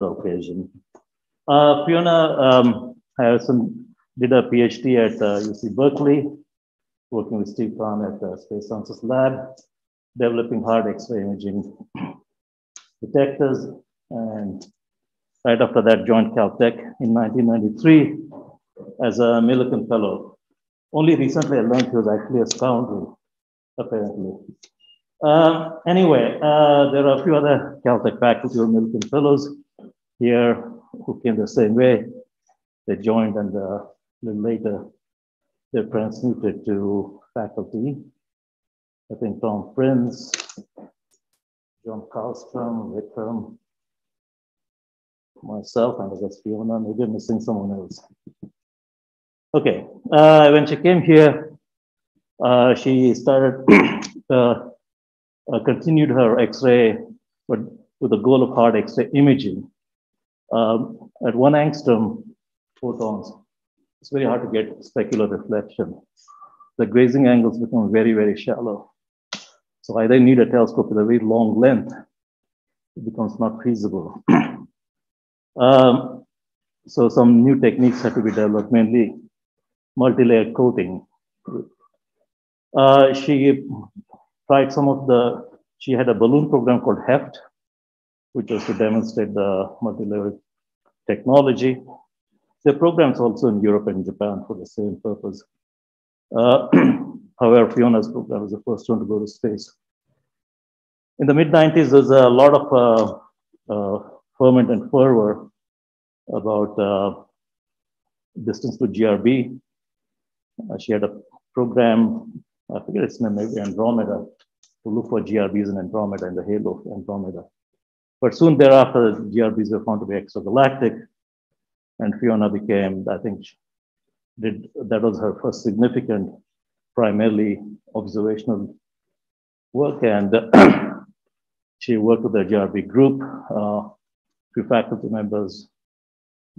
occasion. Fiona Harrison did a PhD at UC Berkeley, working with Steve Kwan at the Space Sciences Lab, developing hard X-ray imaging detectors. And right after that, joined Caltech in 1993 as a Millikan Fellow. Only recently I learned he was actually a scoundrel, apparently. Anyway, there are a few other Caltech faculty or Millikan Fellows here who came the same way. They joined, and then later they're transmuted to faculty. I think Tom Prince, John Carlstrom, Wickram, myself, and I guess Fiona, maybe I'm missing someone else. Okay, when she came here, she started, continued her X-ray, but with the goal of hard X-ray imaging. At 1 angstrom photons, it's very hard to get specular reflection. The grazing angles become very, very shallow. So I then need a telescope with a very long length. It becomes not feasible. So some new techniques had to be developed, mainly multi-layer coating. She tried some of the, she had a balloon program called HEFT, which was to demonstrate the multi-layer technology. There are programs also in Europe and Japan for the same purpose. However, Fiona's program was the first one to go to space. In the mid-90s, there's a lot of ferment and fervor about distance to GRB. She had a program, I forget its name, maybe Andromeda, to look for GRBs in Andromeda, in the halo of Andromeda. But soon thereafter, GRBs were found to be extragalactic, and Fiona became, I think, that was her first significant, primarily observational work, and she worked with the GRB group, few faculty members,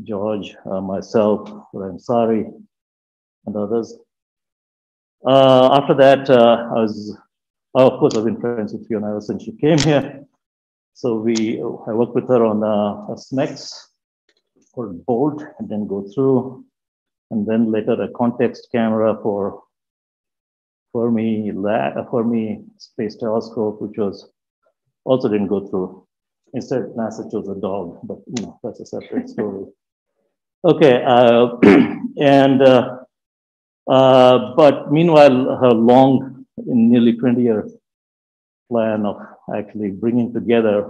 George, myself, Ramesh Sari, and others. After that, of course I was in friends with Fiona Harrison since she came here. So I worked with her on a SMEX called Bolt, and then go through, and then later a context camera for Fermi Space Telescope, which was also didn't go through. Instead, NASA chose a dog, but you know, that's a separate story. Okay, but meanwhile, her long, nearly 20-year plan of actually bringing together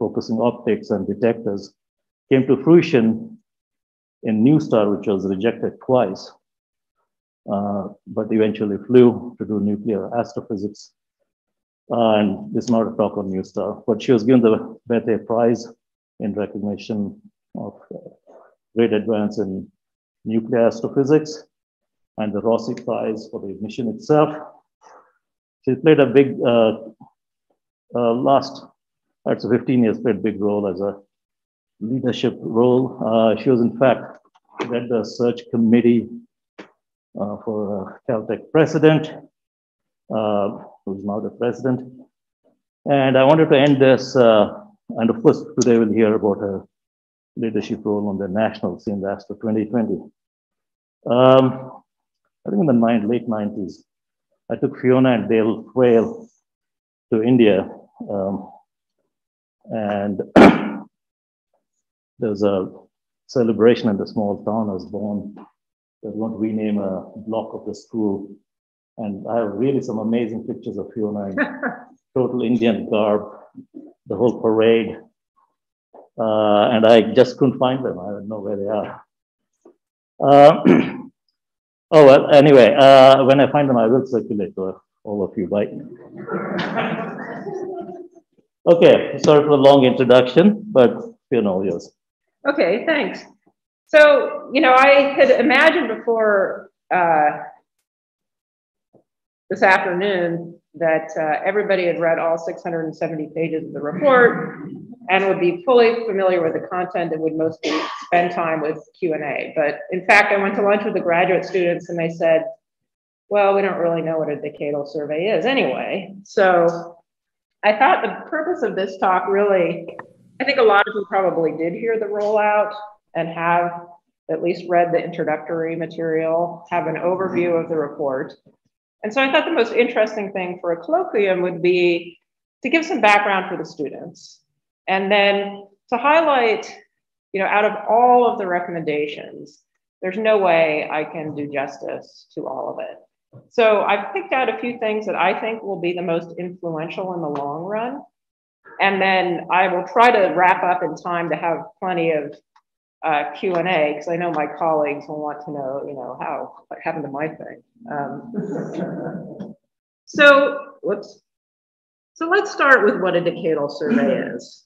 focusing optics and detectors came to fruition in NuSTAR, which was rejected twice, but eventually flew to do nuclear astrophysics. And this is not a talk on NuSTAR, but she was given the Bethe Prize in recognition of great advance in nuclear astrophysics, and the Rossi Prize for the mission itself. She played a big, so 15 years, played a big role as a leadership role. She was, in fact, led the search committee for Caltech president, who's now the president. And I wanted to end this, and of course, today we'll hear about her leadership role on the national scene, the Astro 2020. I think in the late 90s, I took Fiona and Dale Quayle to India. And there was a celebration in the small town I was born. They were going to rename a block of the school. And I have really some amazing pictures of Fiona in total Indian garb, the whole parade. And I just couldn't find them. I don't know where they are. Oh, well, anyway, when I find them, I will circulate to all of you, right? Okay, sorry for the long introduction, but you know, yours. Okay, thanks. So, you know, I had imagined before this afternoon that everybody had read all 670 pages of the report and would be fully familiar with the content and would mostly spend time with Q&A. But in fact, I went to lunch with the graduate students and they said, well, we don't really know what a decadal survey is anyway. So I thought the purpose of this talk really, I think a lot of you probably did hear the rollout and have at least read the introductory material, have an overview of the report. And so I thought the most interesting thing for a colloquium would be to give some background for the students. And then to highlight, you know, out of all of the recommendations, there's no way I can do justice to all of it. So I've picked out a few things that I think will be the most influential in the long run. And then I will try to wrap up in time to have plenty of Q&A, because I know my colleagues will want to know, you know, how, what happened to my thing. So let's start with what a decadal survey is.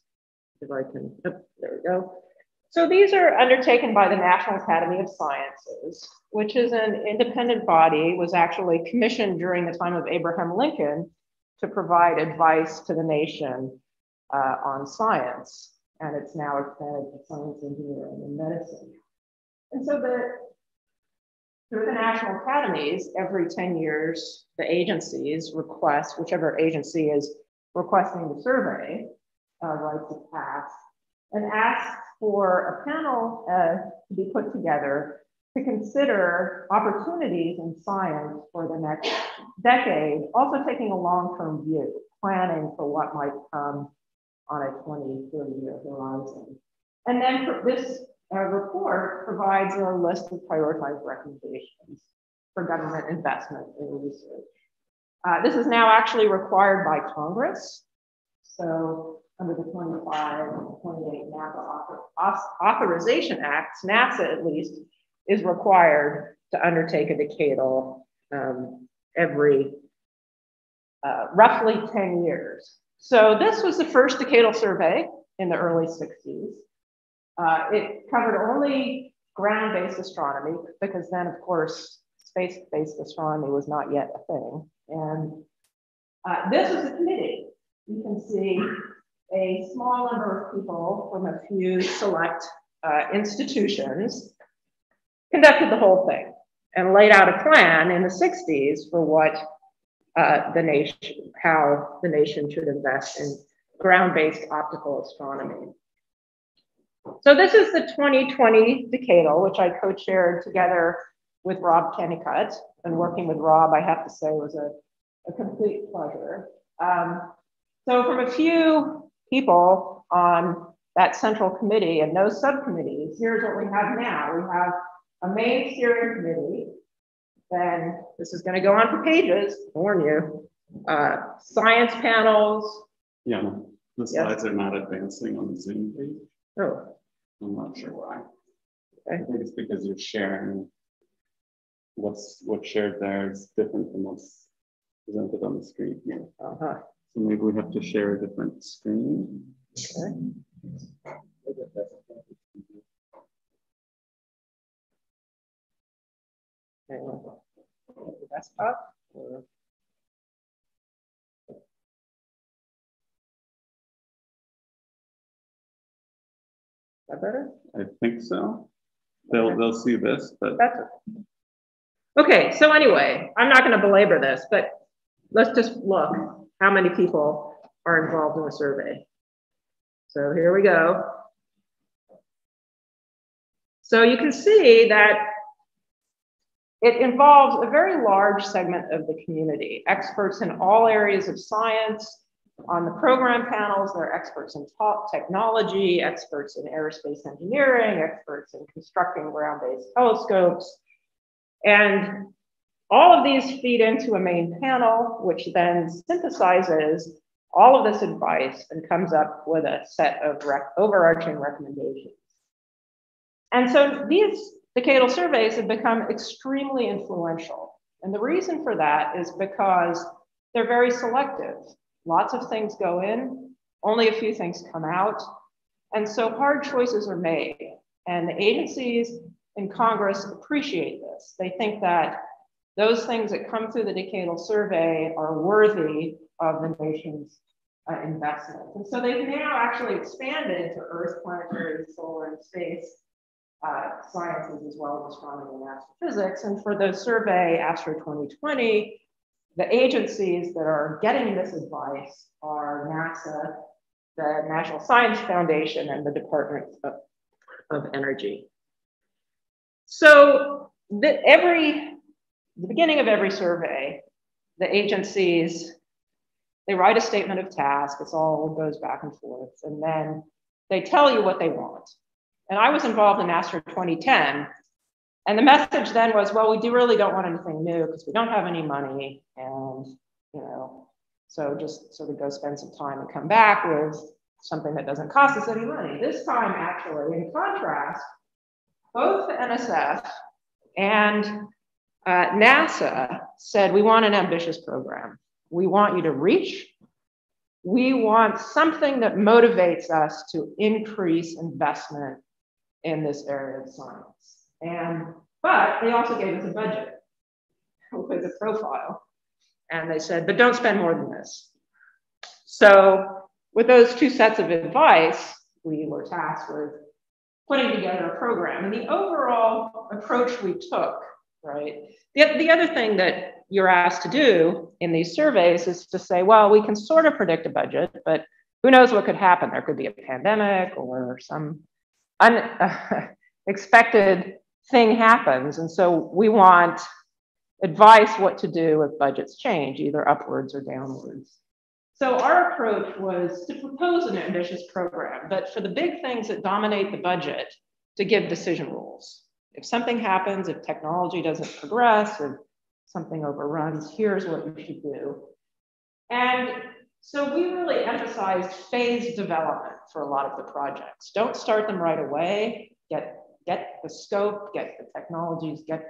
If I can, oh, there we go. So these are undertaken by the National Academy of Sciences, which is an independent body, was actually commissioned during the time of Abraham Lincoln to provide advice to the nation on science. And it's now expanded to science, engineering, and medicine. And so through the national academies, every 10 years, the agencies request, whichever agency is requesting the survey, writes a task and asks for a panel to be put together to consider opportunities in science for the next decade, also taking a long-term view, planning for what might come on a 20, 30-year horizon. And then for this report provides a list of prioritized recommendations for government investment in research. This is now actually required by Congress. So under the 25 and 28 NASA Authorization Acts, NASA at least is required to undertake a decadal every roughly 10 years. So this was the first decadal survey in the early 60s. It covered only ground-based astronomy, because then, of course, space-based astronomy was not yet a thing. And this was a committee. You can see a small number of people from a few select institutions conducted the whole thing and laid out a plan in the 60s for what the nation, how the nation should invest in ground-based optical astronomy. So this is the 2020 decadal, which I co-chaired together with Rob Kennicott, and working with Rob, I have to say, was a complete pleasure. So from a few people on that central committee and no subcommittees, here's what we have now. We have a main steering committee. Then this is going to go on for pages, I warn you. Science panels. Yeah, the slides are not advancing on the Zoom page. Oh, I'm not sure why. Okay. I think it's because you're sharing. What's shared there is different than what's presented on the screen here. Uh-huh. So maybe we have to share a different screen. Okay. Desktop. Or... Is that better? I think so. They'll see this, but that's it. Okay. So anyway, I'm not going to belabor this, but let's just look how many people are involved in the survey. So here we go. So you can see that it involves a very large segment of the community, experts in all areas of science. On the program panels, there are experts in technology, experts in aerospace engineering, experts in constructing ground-based telescopes. And all of these feed into a main panel, which then synthesizes all of this advice and comes up with a set of overarching recommendations. And so these decadal surveys have become extremely influential. And the reason for that is because they're very selective. Lots of things go in, only a few things come out. And so hard choices are made. And the agencies in Congress appreciate this. They think that those things that come through the decadal survey are worthy of the nation's investment. And so they've now actually expanded to Earth, planetary, solar, and space sciences, as well as astronomy and astrophysics. And for the survey, Astro 2020, The agencies that are getting this advice are NASA, the National Science Foundation, and the Department of Energy. So the beginning of every survey, the agencies, they write a statement of task. It's all goes back and forth. And then they tell you what they want. And I was involved in ASTRA 2010. And the message then was, well, we really don't want anything new because we don't have any money. And, you know, so just sort of go spend some time and come back with something that doesn't cost us any money. This time, actually, in contrast, both the NSF and NASA said, we want an ambitious program. We want you to reach. We want something that motivates us to increase investment in this area of science. But they also gave us a budget with a profile, and they said, but don't spend more than this. So with those two sets of advice, we were tasked with putting together a program. And the overall approach we took, right? The other thing that you're asked to do in these surveys is to say, well, we can sort of predict a budget, but who knows what could happen? There could be a pandemic or some unexpected thing happens. And so we want advice what to do if budgets change, either upwards or downwards. So our approach was to propose an ambitious program, but for the big things that dominate the budget, to give decision rules. If something happens, if technology doesn't progress, if something overruns, here's what you should do. And so we really emphasized phased development for a lot of the projects. Don't start them right away. Get the scope, get the technologies, get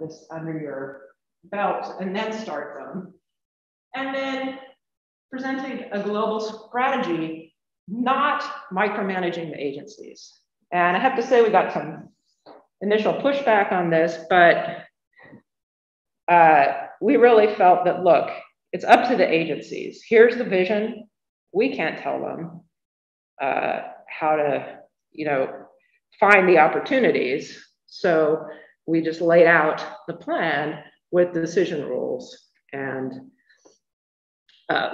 this under your belt, and then start them. And then presenting a global strategy, not micromanaging the agencies. And I have to say, we got some initial pushback on this, but we really felt that, look, it's up to the agencies. Here's the vision. We can't tell them how to, you know, find the opportunities. So we just laid out the plan with decision rules and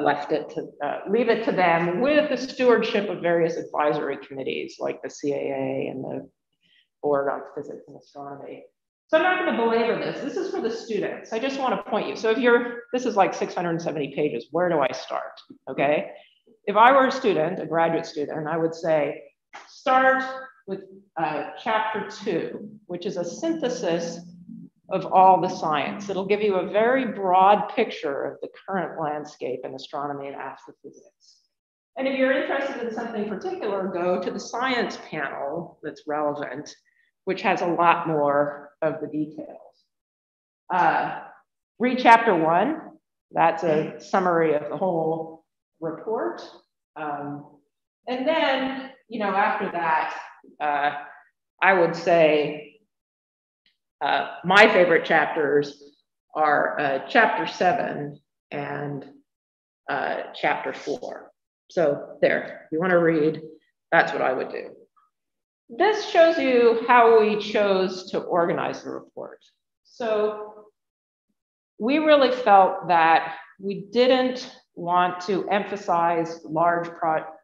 leave it to them with the stewardship of various advisory committees like the CAA and the Board on Physics and Astronomy. So I'm not going to belabor this. This is for the students. I just want to point you. So if you're, this is like 670 pages. Where do I start? Okay. If I were a student, a graduate student, I would say, start with chapter 2, which is a synthesis of all the science. It'll give you a very broad picture of the current landscape in astronomy and astrophysics. And if you're interested in something particular, go to the science panel that's relevant, which has a lot more of the details. Read chapter 1. That's a summary of the whole report. And then, you know, after that, I would say my favorite chapters are chapter 7 and chapter 4. So there, if you want to read, that's what I would do. This shows you how we chose to organize the report. So we really felt that we didn't want to emphasize large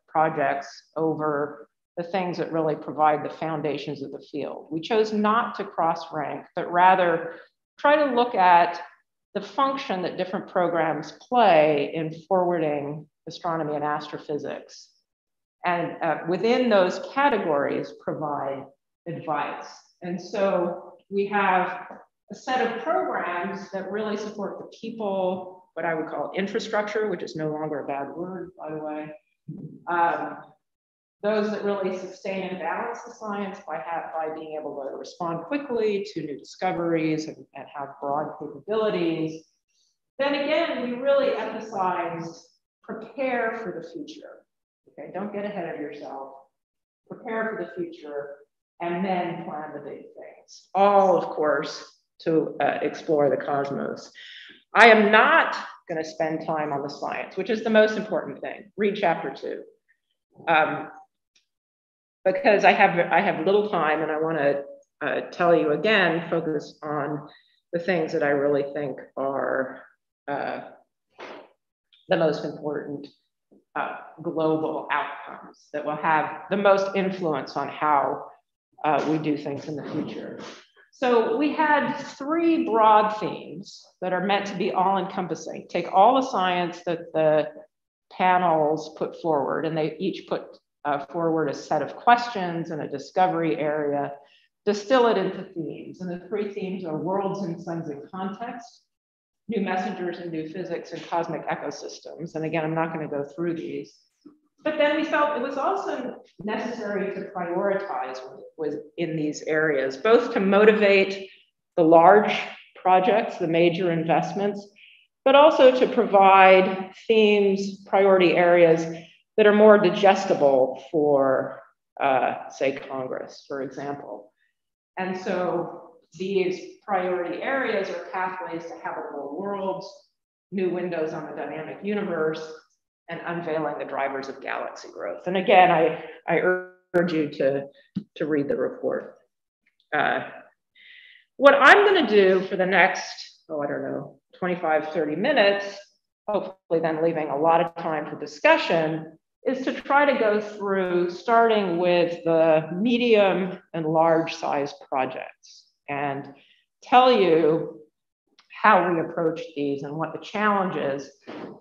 projects over the things that really provide the foundations of the field. We chose not to cross-rank, but rather try to look at the function that different programs play in forwarding astronomy and astrophysics. And within those categories, provide advice. And so we have a set of programs that really support the people, what I would call infrastructure, which is no longer a bad word, by the way. Those that really sustain and balance the science by being able to respond quickly to new discoveries and have broad capabilities. Then again, we really emphasize prepare for the future. Okay, don't get ahead of yourself. Prepare for the future, and then plan the big things. All, of course, to explore the cosmos. I am not going to spend time on the science, which is the most important thing. Read chapter 2. Because I have little time, and I want to tell you again, focus on the things that I really think are the most important global outcomes that will have the most influence on how we do things in the future. So we had three broad themes that are meant to be all encompassing. Take all the science that the panels put forward, and they each put forward a set of questions and a discovery area, distill it into themes. And the three themes are worlds and suns and context, new messengers and new physics, and cosmic ecosystems. And again, I'm not going to go through these. But then we felt it was also necessary to prioritize in these areas, both to motivate the large projects, the major investments, but also to provide themes, priority areas that are more digestible for, say, Congress, for example. And so these priority areas are pathways to habitable worlds, new windows on the dynamic universe, and unveiling the drivers of galaxy growth. And again, I urge you to read the report. What I'm gonna do for the next, oh, I don't know, 25, 30 minutes, hopefully then leaving a lot of time for discussion, is to try to go through, starting with the medium and large size projects, and tell you how we approached these and what the challenges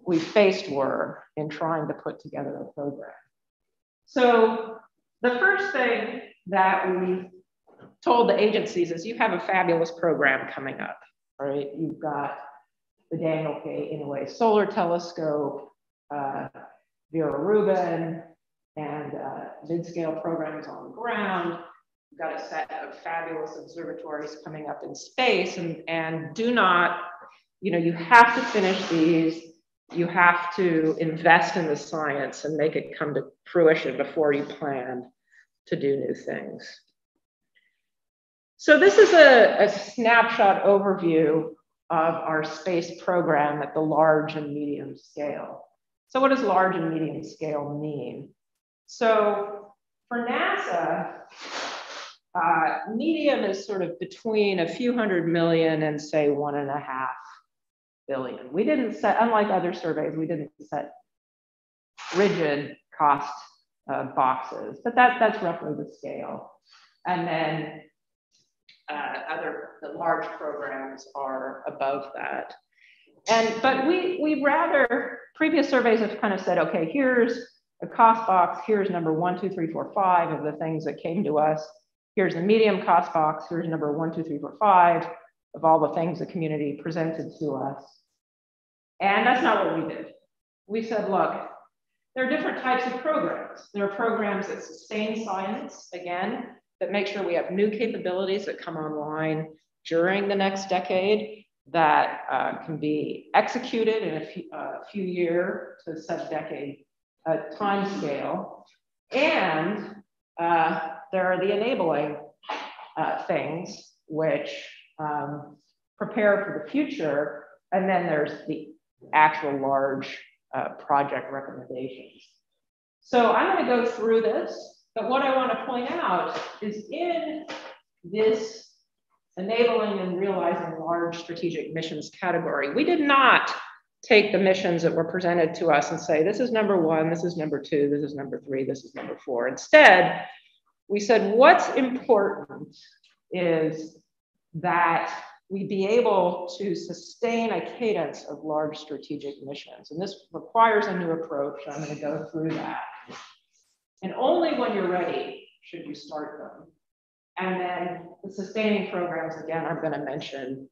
we faced were in trying to put together a program. So the first thing that we told the agencies is you have a fabulous program coming up, right? You've got the Daniel K. Inouye Solar Telescope, Vera Rubin, and mid-scale programs on the ground. We've got a set of fabulous observatories coming up in space, and do not, you know, you have to finish these. You have to invest in the science and make it come to fruition before you plan to do new things. So this is a snapshot overview of our space program at the large and medium scale. So what does large and medium scale mean? So for NASA, medium is sort of between a few hundred million and say 1.5 billion. We didn't set, unlike other surveys, we didn't set rigid cost boxes, but that's roughly the scale. And then the large programs are above that. But we rather, previous surveys have kind of said, okay, here's a cost box, here's number 1, 2, 3, 4, 5 of the things that came to us. Here's the medium cost box, here's number 1, 2, 3, 4, 5 of all the things the community presented to us. And that's not what we did. We said, look, there are different types of programs. There are programs that sustain science, again, that make sure we have new capabilities that come online during the next decade that can be executed in a few year to sub-decade time scale. And there are the enabling things which prepare for the future. And then there's the actual large project recommendations. So I'm going to go through this, but what I want to point out is in this enabling and realizing large strategic missions category, we did not take the missions that were presented to us and say, this is number 1, this is number 2, this is number 3, this is number 4. Instead, we said, what's important is that we be able to sustain a cadence of large strategic missions. And this requires a new approach. I'm going to go through that. And only when you're ready should you start them. And then the sustaining programs, again, I'm going to mention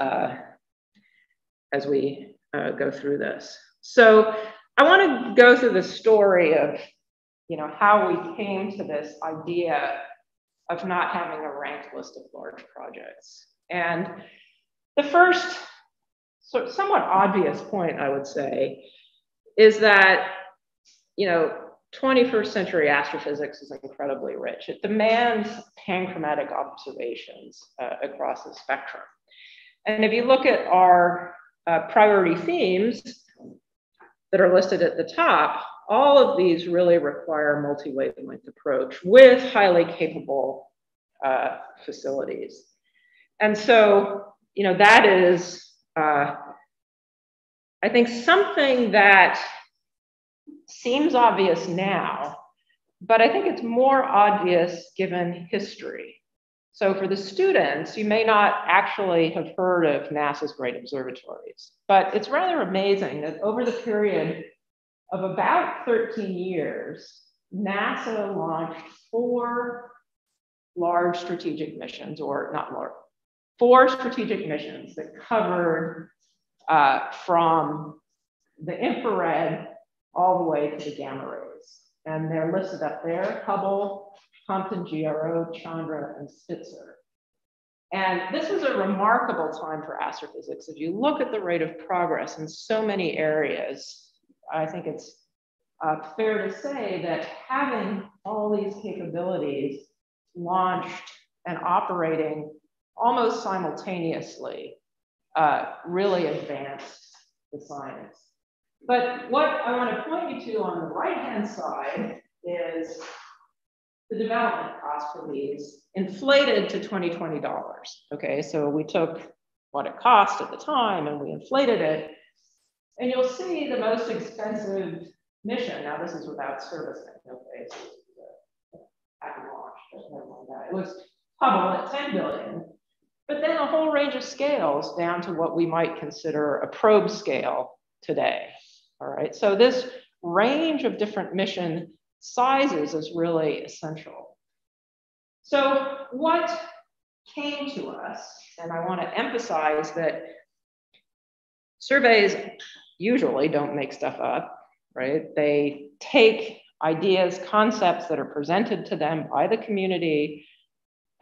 as we go through this. So I want to go through the story of, you know, how we came to this idea of not having a ranked list of large projects. And the first sort of somewhat obvious point, I would say, is that, you know, 21st century astrophysics is incredibly rich. It demands panchromatic observations across the spectrum. And if you look at our priority themes that are listed at the top, all of these really require multi-wavelength approach with highly capable facilities. And so, you know, that is, I think, something that seems obvious now, but I think it's more obvious given history. So for the students, you may not actually have heard of NASA's great observatories, but it's rather amazing that over the period of about 13 years, NASA launched four large strategic missions, or not large, four strategic missions that covered from the infrared all the way to the gamma rays. And they're listed up there: Hubble, Compton GRO, Chandra, and Spitzer. And this is a remarkable time for astrophysics. If you look at the rate of progress in so many areas, I think it's fair to say that having all these capabilities launched and operating almost simultaneously really advanced the science. But what I want to point you to on the right-hand side is the development cost for these inflated to $2020. Okay, so we took what it cost at the time and we inflated it. And you'll see the most expensive mission. Now this is without servicing, okay, so it was Hubble at $10 billion. But then a whole range of scales down to what we might consider a probe scale today. All right, so this range of different mission sizes is really essential. So what came to us, and I want to emphasize that surveys usually don't make stuff up, right? They take ideas, concepts that are presented to them by the community,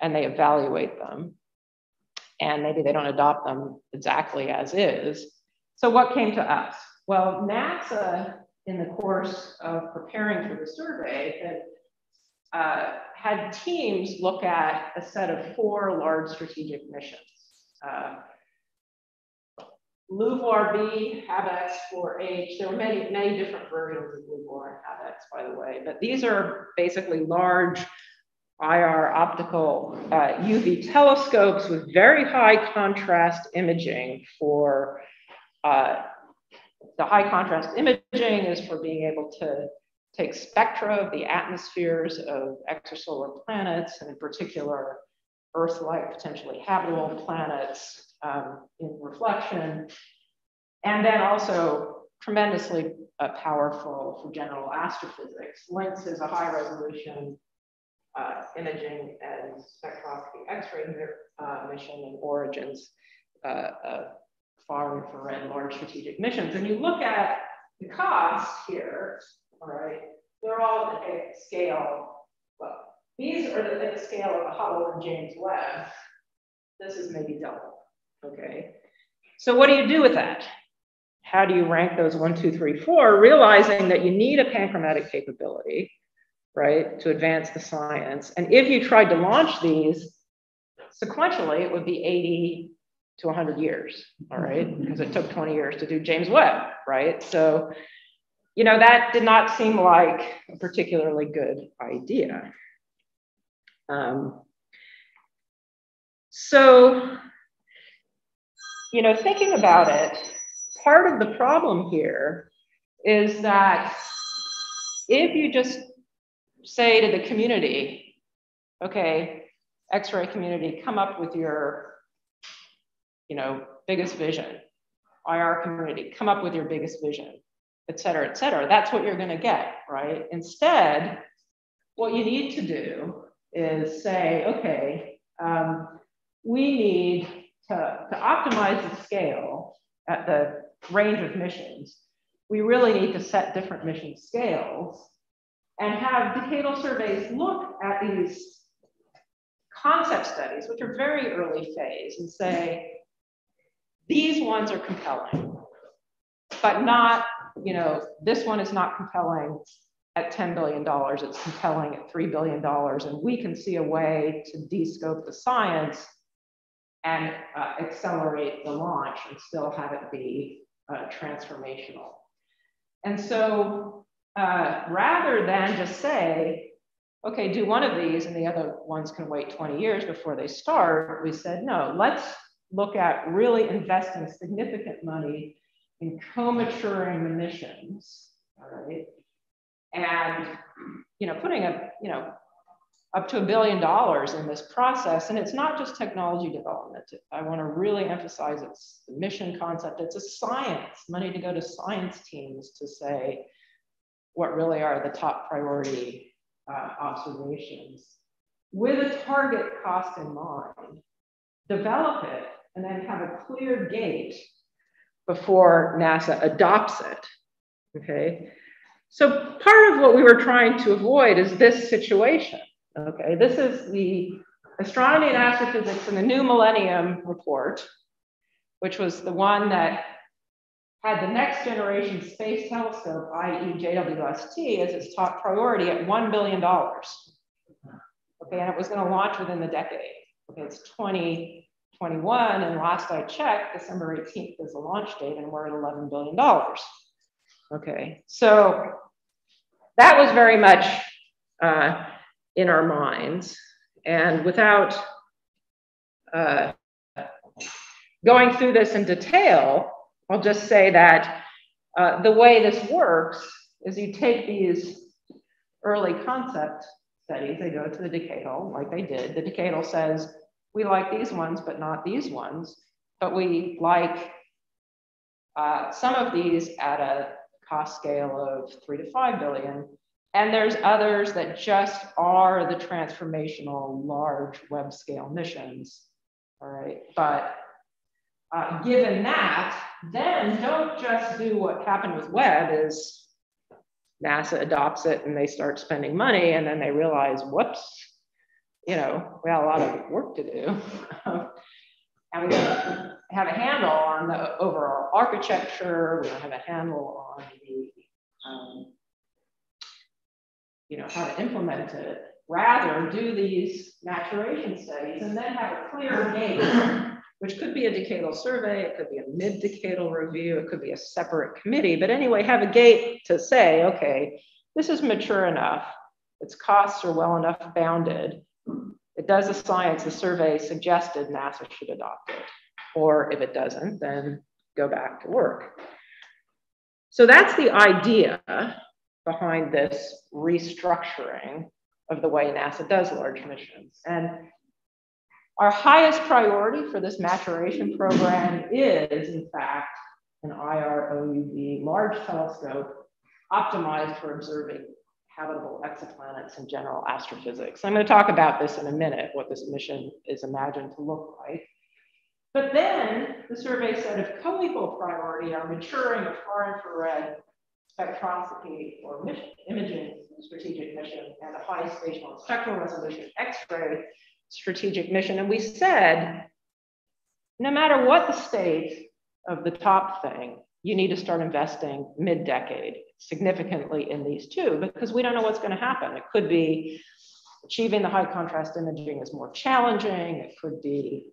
and they evaluate them. And maybe they don't adopt them exactly as is. So what came to us? Well, NASA, in the course of preparing for the survey, had teams look at a set of four large strategic missions. LUVOIR-B, HabEx, 4H. There were many, many different versions of LUVOIR and HabEx, by the way, but these are basically large IR optical UV telescopes with very high contrast imaging for, the high contrast imaging is for being able to take spectra of the atmospheres of extrasolar planets, and in particular, Earth-like potentially habitable planets in reflection. And then also tremendously powerful for general astrophysics. Lynx is a high resolution imaging and spectroscopy X-ray mission, and Origins, far infrared large strategic missions. And you look at the cost here, all right, they're all at a scale. Well, these are the scale of the Hubble and James Webb. This is maybe double, okay? So what do you do with that? How do you rank those 1, 2, 3, 4, realizing that you need a panchromatic capability, right, to advance the science? And if you tried to launch these sequentially, it would be 80 to 100 years, all right? Because it took 20 years to do James Webb, right? So, you know, that did not seem like a particularly good idea. So, you know, thinking about it, part of the problem here is that if you just say to the community, okay, X-ray community, come up with your, you know, biggest vision, IR community, come up with your biggest vision, et cetera, that's what you're gonna get, right? Instead, what you need to do is say, okay, we need to optimize the scale at the range of missions. We really need to set different mission scales and have decadal surveys look at these concept studies, which are very early phase, and say, these ones are compelling, but not, you know, this one is not compelling at $10 billion, it's compelling at $3 billion, and we can see a way to de-scope the science and accelerate the launch and still have it be transformational. And so rather than just say, okay, do one of these and the other ones can wait 20 years before they start, we said, no, let's look at really investing significant money in co-maturing the missions, all right? And, you know, putting a, you know, up to $1 billion in this process. And it's not just technology development. I want to really emphasize it's the mission concept. It's a science, money to go to science teams to say what really are the top priority observations with a target cost in mind, develop it, and then have a clear gate before NASA adopts it, okay? So part of what we were trying to avoid is this situation. Okay, this is the Astronomy and Astrophysics in the New Millennium report, which was the one that had the Next Generation Space Telescope, i.e. JWST, as its top priority at $1 billion. Okay, and it was going to launch within the decade. Okay, it's 2021, and last I checked, December 18th is the launch date, and we're at $11 billion. Okay, so that was very much in our minds, and without going through this in detail, I'll just say that the way this works is you take these early concept studies, they go to the decadal like they did. The decadal says, we like these ones, but not these ones, but we like some of these at a cost scale of 3 to 5 billion. And there's others that just are the transformational large web scale missions, all right? But given that, then don't just do what happened with Webb is NASA adopts it and they start spending money and then they realize, whoops, you know, we had a lot of work to do. And we don't have a handle on the overall architecture, we don't have a handle on the, you know, how to implement it. Rather, do these maturation studies and then have a clear gate, which could be a decadal survey, it could be a mid-decadal review, it could be a separate committee, but anyway, have a gate to say, okay, this is mature enough, its costs are well enough bounded, it does the science the survey suggested, NASA should adopt it, or if it doesn't, then go back to work. So that's the idea behind this restructuring of the way NASA does large missions. And our highest priority for this maturation program is, in fact, an IROUV large telescope optimized for observing habitable exoplanets and general astrophysics. I'm going to talk about this in a minute, what this mission is imagined to look like. But then the survey set of co-equal priority are maturing of far infrared spectroscopy or imaging strategic mission and a high spatial spectral resolution X-ray strategic mission. And we said, no matter what the state of the top thing, you need to start investing mid-decade significantly in these two, because we don't know what's going to happen. It could be achieving the high contrast imaging is more challenging. It could be,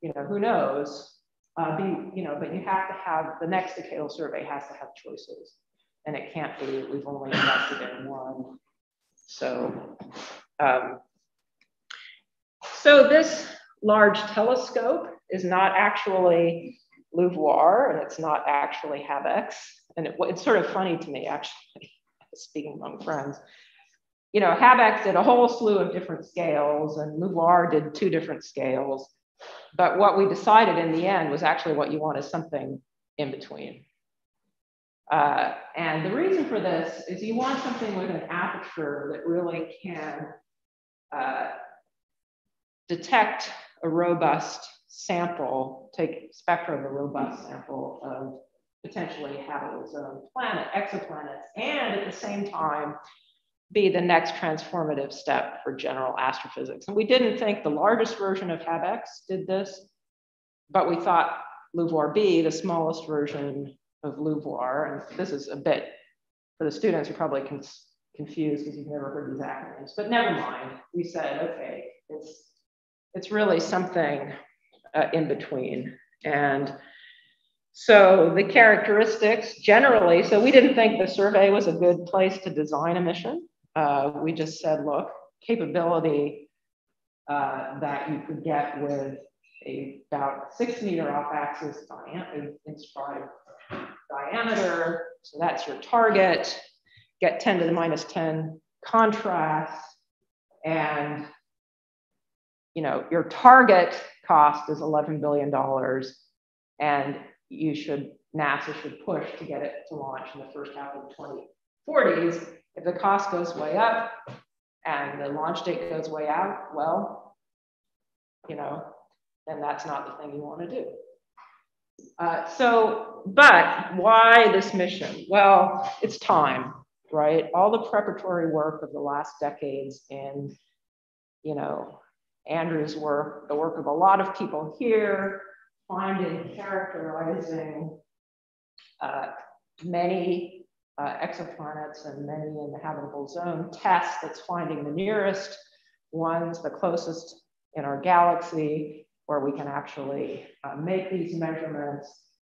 you know, who knows, you know, but you have to have, the next decadal survey has to have choices. And it can't be, we've only invested in one. So, so this large telescope is not actually LUVOIR, and it's not actually HabEx. And it's sort of funny to me, actually, speaking among friends. You know, HabEx did a whole slew of different scales, and LUVOIR did 2 different scales. But what we decided in the end was actually what you want is something in between. And the reason for this is you want something with an aperture that really can detect a robust sample, take spectra of a robust sample of potentially habitable zone planet, exoplanets, and at the same time be the next transformative step for general astrophysics. And we didn't think the largest version of HabEx did this, but we thought LUVOIR-B, the smallest version of LUVOIR, and this is a bit for the students who are probably confused because you've never heard these acronyms, but never mind. We said, okay, it's really something in between. And so the characteristics generally, so we didn't think the survey was a good place to design a mission. We just said, look, capability that you could get with about 6 meter off-axis inscribed diameter. So that's your target. Get 10 to the minus 10 contrast, and you know your target cost is $11 billion, and you should, NASA should push to get it to launch in the first half of the 2040s. If the cost goes way up and the launch date goes way out, well, you know, then that's not the thing you want to do. But why this mission? Well, it's time, right? All the preparatory work of the last decades in, you know, Andrew's work, the work of a lot of people here, finding, characterizing many exoplanets and many in the habitable zone, tests that's finding the nearest ones, the closest in our galaxy, where we can actually make these measurements.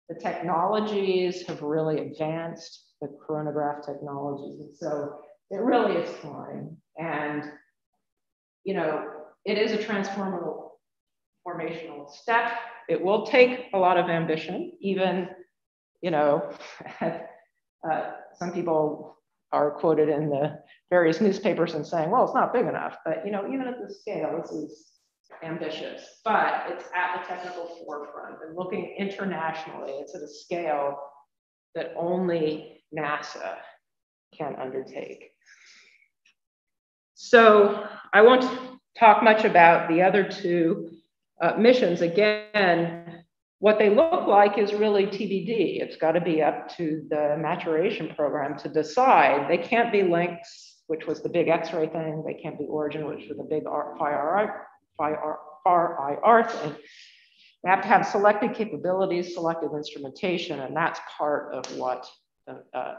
The technologies have really advanced, the coronagraph technologies. And so it really is time. And, you know, it is a transformational step. It will take a lot of ambition, even, you know, some people are quoted in the various newspapers and saying, well, it's not big enough. But, you know, even at this scale, this is ambitious, but it's at the technical forefront and looking internationally, it's at a scale that only NASA can undertake. So I won't talk much about the other two missions. Again, what they look like is really TBD. It's got to be up to the maturation program to decide. They can't be Lynx, which was the big X-ray thing. They can't be Origin, which was the big RIR thing. They have to have selected capabilities, selected instrumentation, and that's part of what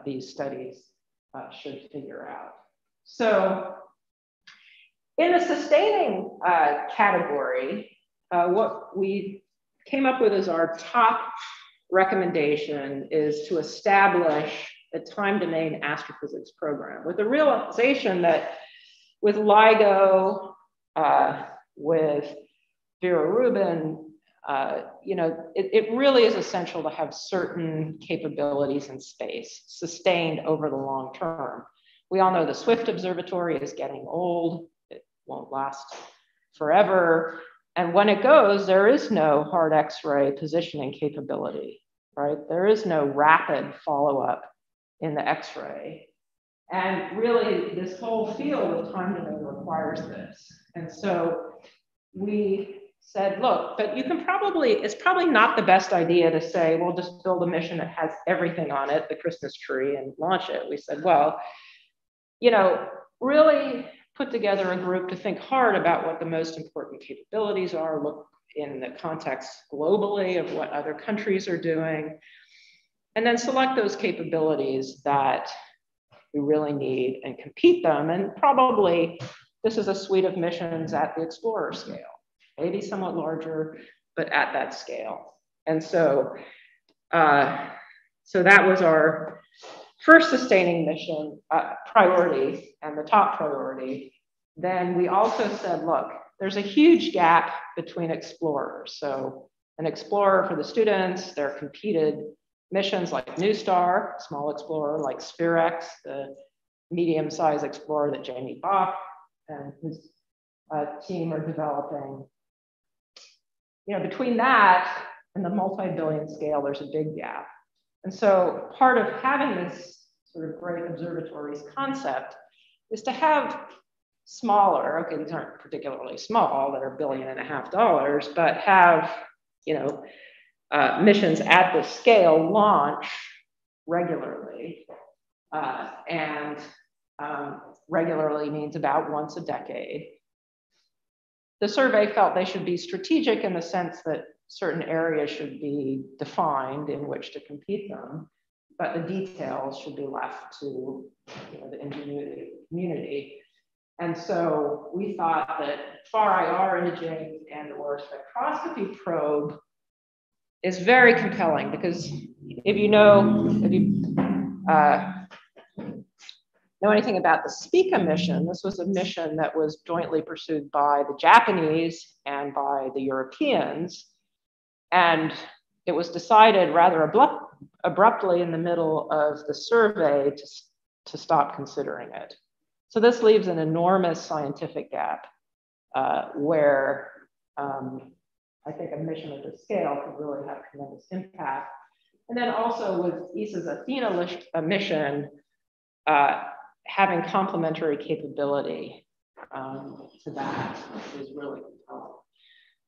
these studies should figure out. So in the sustaining category, what we came up with as our top recommendation is to establish a time domain astrophysics program with the realization that with LIGO, with Vera Rubin, you know, it really is essential to have certain capabilities in space sustained over the long term. We all know the Swift Observatory is getting old. It won't last forever. And when it goes, there is no hard X-ray positioning capability, right? There is no rapid follow-up in the X-ray. And really, this whole field of time domain requires this. And so we said, look, but you can probably, it's probably not the best idea to say, we'll just build a mission that has everything on it, the Christmas tree, and launch it. We said, well, you know, really put together a group to think hard about what the most important capabilities are, look in the context globally of what other countries are doing, and then select those capabilities that we really need and compete them. And probably this is a suite of missions at the Explorer scale, maybe somewhat larger, but at that scale. And so, so that was our first sustaining mission priority and the top priority. Then we also said, look, there's a huge gap between explorers. So an explorer for the students, they're competed missions like NuSTAR, small explorer, like SphereX, the medium-sized explorer that Jamie Bach and his team are developing. You know, between that and the multi-billion scale, there's a big gap. And so part of having this sort of great observatories concept is to have smaller, okay, these aren't particularly small, that are $1.5 billion, but have, you know, missions at this scale launch regularly, and regularly means about once a decade. The survey felt they should be strategic in the sense that certain areas should be defined in which to compete them, but the details should be left to, you know, the ingenuity of the community. And so we thought that far IR imaging and/or spectroscopy probe is very compelling, because if you know, if you know anything about the SPECA mission. This was a mission that was jointly pursued by the Japanese and by the Europeans. And it was decided rather abruptly in the middle of the survey to stop considering it. So this leaves an enormous scientific gap where I think a mission of this scale could really have tremendous impact. And then also with ESA's Athena mission, having complementary capability to that is really compelling.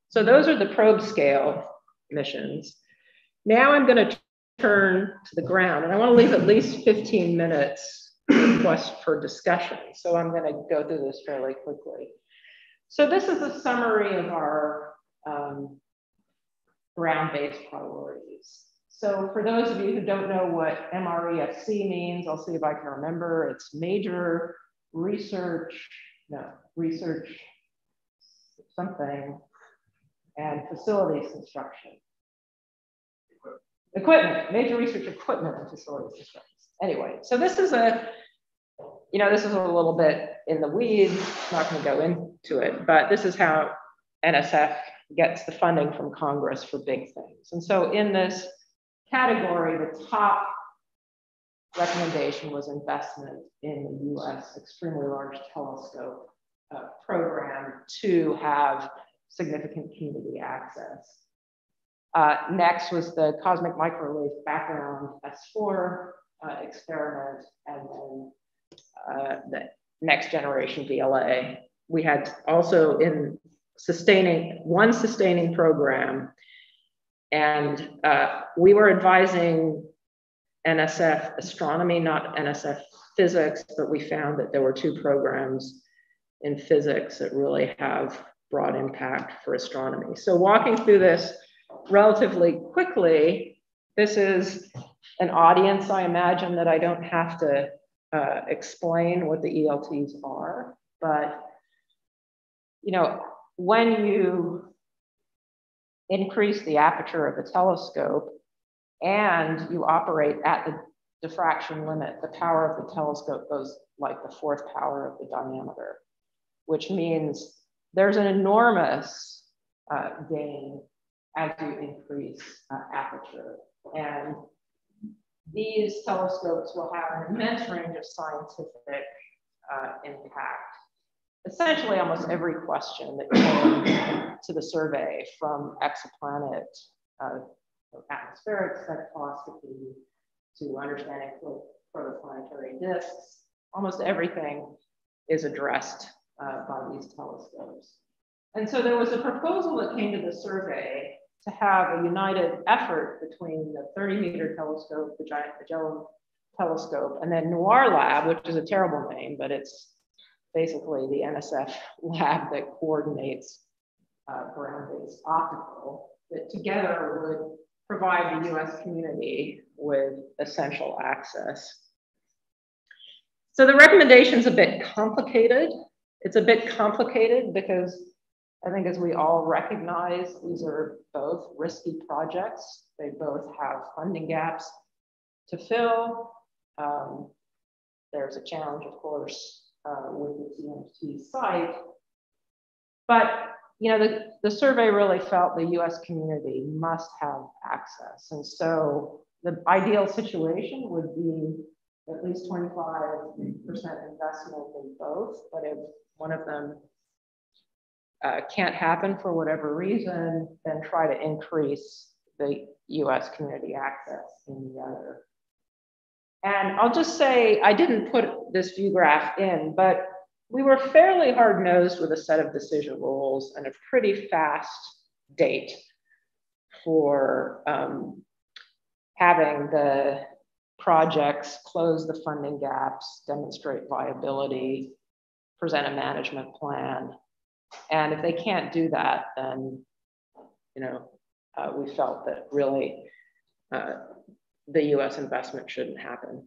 So those are the probe scale missions. Now I'm going to turn to the ground, and I want to leave at least 15 minutes plus for discussion. So I'm going to go through this fairly quickly. So this is a summary of our ground-based priorities. So for those of you who don't know what MREFC means, I'll see if I can remember. It's major research, research something, and facilities construction. Equipment, major research equipment and facilities construction. Anyway, so this is a, this is a little bit in the weeds, not gonna go into it, but this is how NSF gets the funding from Congress for big things. And so in this category, the top recommendation was investment in the US Extremely Large Telescope program to have significant community access. Next was the Cosmic Microwave Background S4 experiment, and then the next generation VLA. We had also in one sustaining program, and we were advising NSF astronomy, not NSF physics, but we found that there were two programs in physics that really have broad impact for astronomy. So walking through this relatively quickly, this is an audience, I imagine, that I don't have to explain what the ELTs are, but when you increase the aperture of the telescope and you operate at the diffraction limit, the power of the telescope goes like the fourth power of the diameter, which means there's an enormous gain as you increase aperture. And these telescopes will have an immense range of scientific impact. Essentially, almost every question that came to the survey, from exoplanet atmospheric spectroscopy to understanding protoplanetary disks, almost everything is addressed by these telescopes. And so there was a proposal that came to the survey to have a united effort between the 30-meter telescope, the Giant Magellan Telescope, and then NUAR Lab, which is a terrible name, but it's basically the NSF lab that coordinates ground-based optical, that together would provide the US community with essential access. So the recommendation's a bit complicated. It's a bit complicated because I think, as we all recognize, these are both risky projects. They both have funding gaps to fill. There's a challenge, of course, with the TMT site. But the survey really felt the US community must have access. And so the ideal situation would be at least 25% investment in both. But if one of them can't happen for whatever reason, then try to increase the US community access in the other. And I'll just say, I didn't put this view graph in, but we were fairly hard-nosed with a set of decision rules and a pretty fast date for having the projects close the funding gaps, demonstrate viability, present a management plan. And if they can't do that, then we felt that really the US investment shouldn't happen.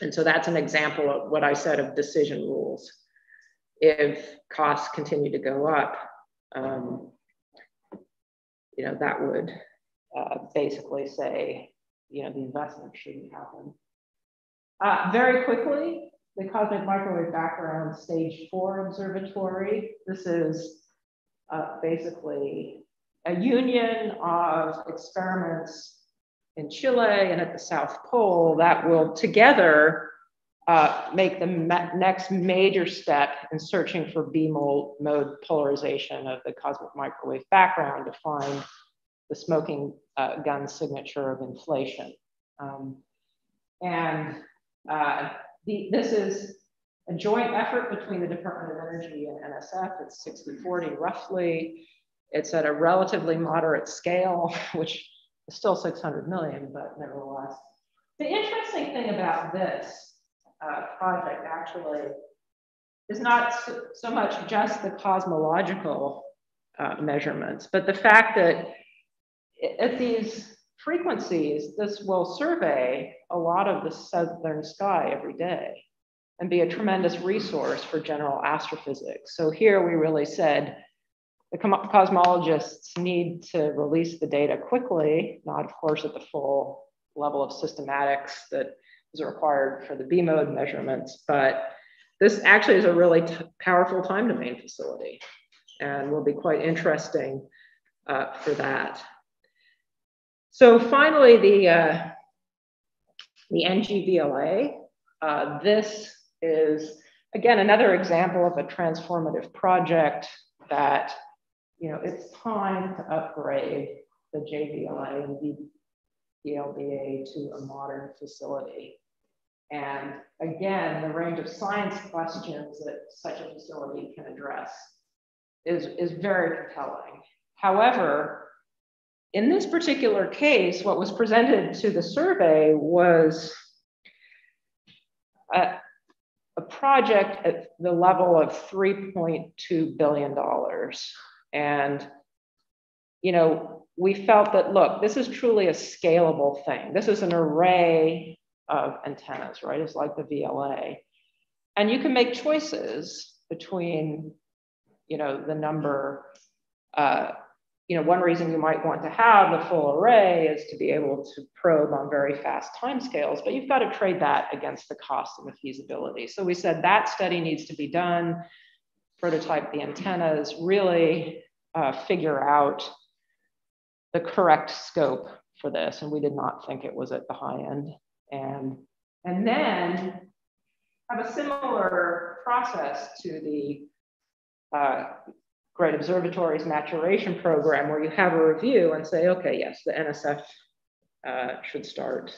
And so that's an example of what I said of decision rules. If costs continue to go up, that would basically say, the investment shouldn't happen. Very quickly, the Cosmic Microwave Background Stage 4 Observatory. This is basically a union of experiments in Chile and at the South Pole that will together make the next major step in searching for B-mode polarization of the cosmic microwave background to find the smoking gun signature of inflation. This is a joint effort between the Department of Energy and NSF. It's 60-40 roughly. It's at a relatively moderate scale, which is still 600 million, but nevertheless. The interesting thing about this project actually is not so much just the cosmological measurements, but the fact that at these frequencies, this will survey a lot of the southern sky every day and be a tremendous resource for general astrophysics. So here we really said, the cosmologists need to release the data quickly, not of course at the full level of systematics that is required for the B-mode measurements, but this actually is a really powerful time domain facility and will be quite interesting for that. So finally, the NGVLA. This is, again, another example of a transformative project that, you know, it's time to upgrade the JVLA and DLBA to a modern facility. And again, the range of science questions that such a facility can address is very compelling. However, in this particular case, what was presented to the survey was a project at the level of $3.2 billion. And, you know, we felt that, look, this is truly a scalable thing. This is an array of antennas, right? It's like the VLA. And you can make choices between, you know, the number. You know, one reason you might want to have the full array is to be able to probe on very fast timescales, but you've got to trade that against the cost and the feasibility. So we said that study needs to be done, prototype the antennas, really figure out the correct scope for this. And we did not think it was at the high end. And then have a similar process to the Great Observatories maturation program where you have a review and say, okay, yes, the NSF should start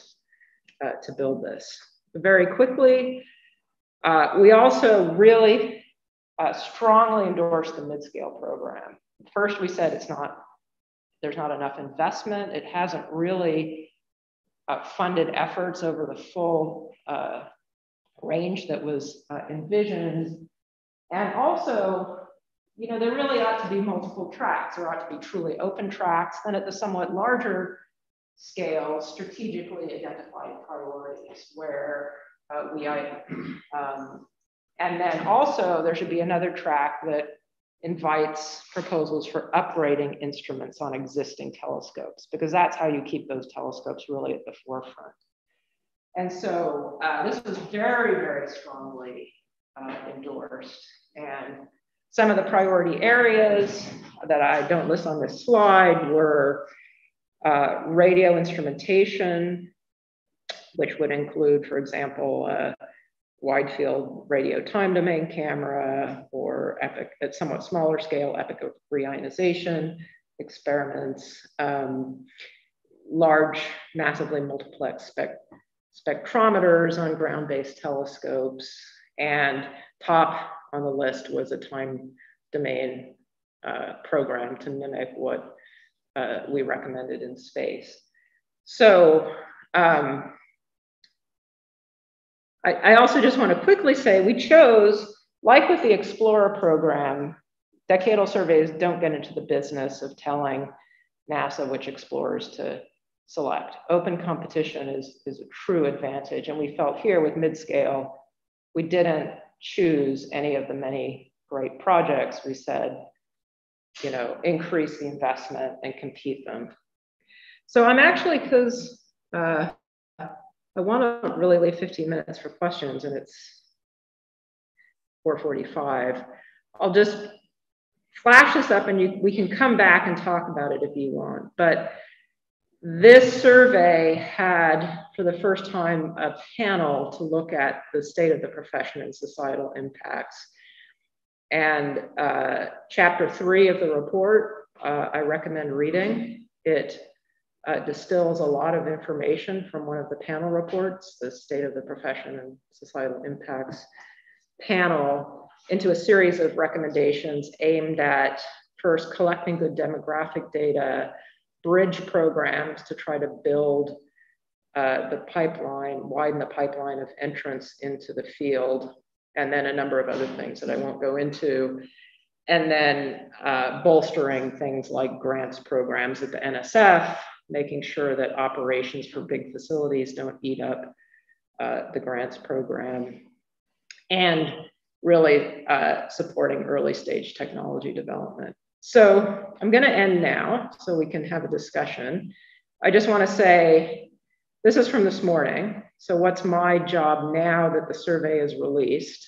to build this. Very quickly, we also really strongly endorsed the mid-scale program. First, we said it's not, there's not enough investment. It hasn't really funded efforts over the full range that was envisioned. And also, you know, there really ought to be multiple tracks. There ought to be truly open tracks. Then at the somewhat larger scale, strategically identified priorities where we, and then also there should be another track that invites proposals for uprating instruments on existing telescopes, because that's how you keep those telescopes really at the forefront. And so this was very, very strongly endorsed. And some of the priority areas that I don't list on this slide were radio instrumentation, which would include, for example, a wide field radio time domain camera or EPIC, at somewhat smaller scale, EPIC reionization experiments, large, massively multiplex spectrometers on ground-based telescopes, and top on the list was a time domain program to mimic what we recommended in space. So I also just want to quickly say we chose, like with the Explorer program, decadal surveys don't get into the business of telling NASA which explorers to select. Open competition is a true advantage. And we felt here with mid-scale, we didn't choose any of the many great projects. We said, you know, increase the investment and compete them. So I'm actually, because I want to really leave 15 minutes for questions, and it's 4:45. I'll just flash this up and we can come back and talk about it if you want. But this survey had, for the first time, a panel to look at the state of the profession and societal impacts. And chapter 3 of the report, I recommend reading. It distills a lot of information from one of the panel reports, the State of the Profession and Societal Impacts panel, into a series of recommendations aimed at first collecting good demographic data, bridge programs to try to build the pipeline, widen the pipeline of entrance into the field, and then a number of other things that I won't go into. And then bolstering things like grants programs at the NSF, making sure that operations for big facilities don't eat up the grants program, and really supporting early stage technology development. So I'm gonna end now so we can have a discussion. I just wanna say, this is from this morning. So what's my job now that the survey is released?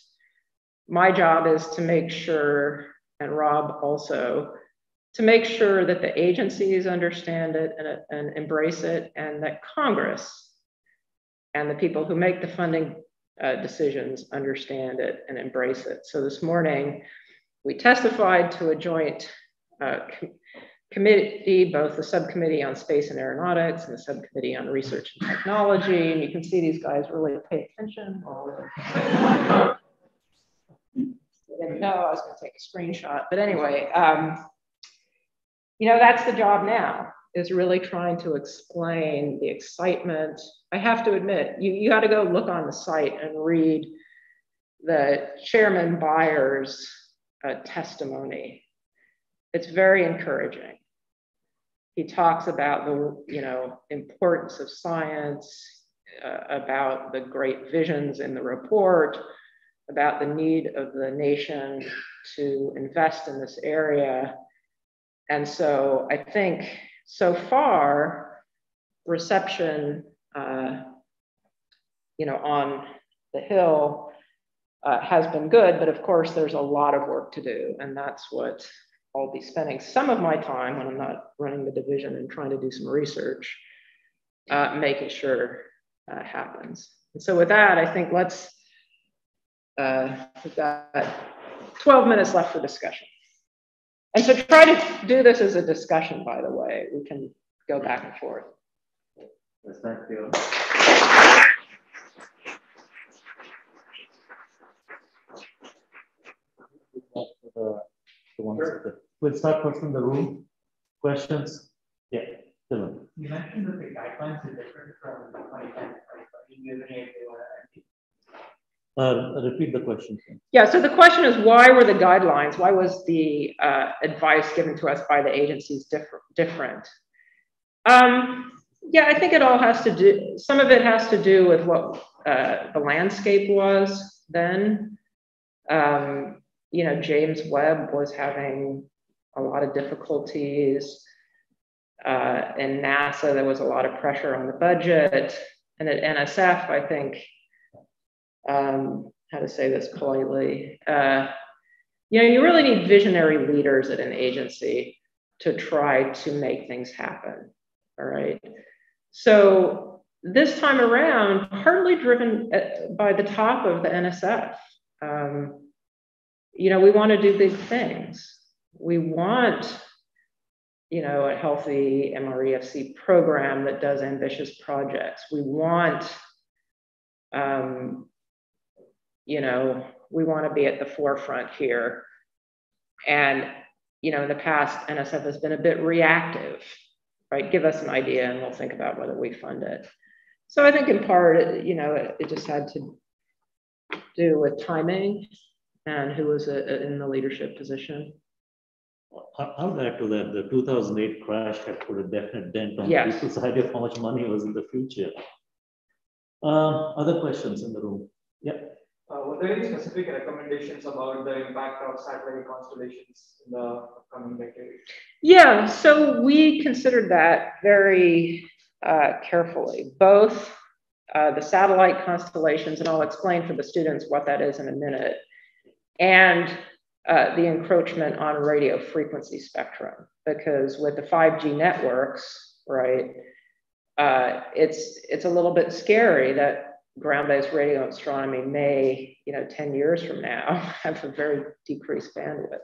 My job is to make sure, and Rob also, to make sure that the agencies understand it and embrace it, and that Congress and the people who make the funding decisions understand it and embrace it. So this morning, we testified to a joint committee, both the Subcommittee on Space and Aeronautics and the Subcommittee on Research and Technology. And you can see these guys really pay attention. I didn't know I was going to take a screenshot, but anyway, you know, that's the job now, is really trying to explain the excitement. I have to admit, you got to go look on the site and read the Chairman Byers testimony. It's very encouraging. He talks about the, you know, importance of science, about the great visions in the report, about the need of the nation to invest in this area. And so I think so far, reception, you know, on the Hill has been good, but of course there's a lot of work to do, and that's what I'll be spending some of my time when I'm not running the division and trying to do some research, making sure that happens. And so with that, I think let's, we've got 12 minutes left for discussion. And so try to do this as a discussion, by the way. We can go back and forth. Yes, thank you. Sure. We'll start first in the room. Questions? Yeah. You mentioned that the guidelines are different from the 2010 to 2020. Repeat the question. Yeah, so the question is, why were the guidelines, why was the advice given to us by the agencies different? Yeah, I think it all has to do, some of it has to do with what the landscape was then. You know, James Webb was having a lot of difficulties. In NASA, there was a lot of pressure on the budget. And at NSF, I think, how to say this politely, you know, you really need visionary leaders at an agency to try to make things happen, all right? So this time around, partly driven by the top of the NSF, you know, we want to do big things. We want, you know, a healthy MREFC program that does ambitious projects. We want, you know, we want to be at the forefront here. And, you know, in the past, NSF has been a bit reactive, right? Give us an idea and we'll think about whether we fund it. So I think in part, you know, it just had to do with timing and who was in the leadership position. I would add to that, the 2008 crash had put a definite dent on yes. people's idea of how much money was in the future. Other questions in the room? Yeah. Were there any specific recommendations about the impact of satellite constellations in the upcoming decade? Yeah, so we considered that very carefully, both the satellite constellations, and I'll explain for the students what that is in a minute, and the encroachment on radio frequency spectrum, because with the 5G networks, right, it's a little bit scary that ground-based radio astronomy may, 10 years from now have a very decreased bandwidth.